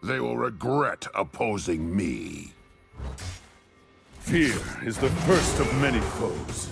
They will regret opposing me. Fear is the first of many foes.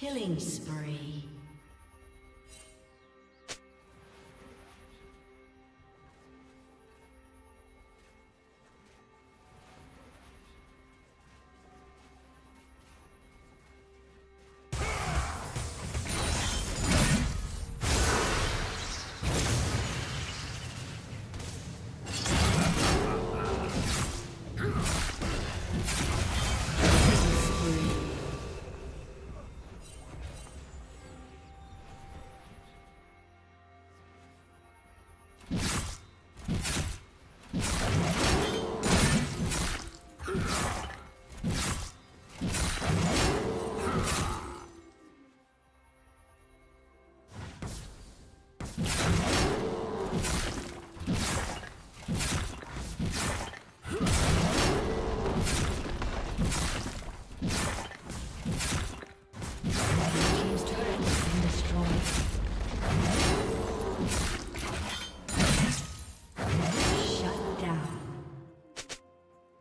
Killing spree.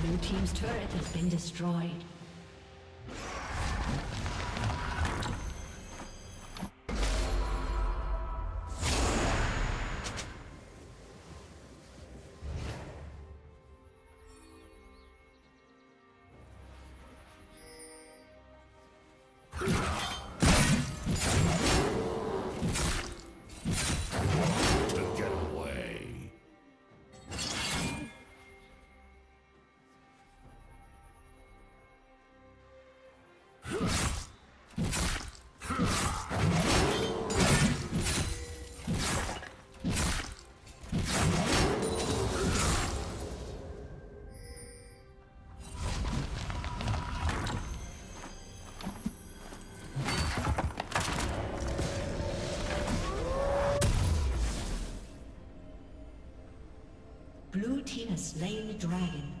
Blue team's turret has been destroyed. Blue team has slain the dragon.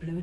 Blue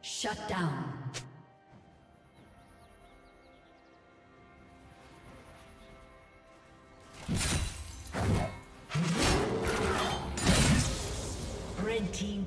Shut down. Team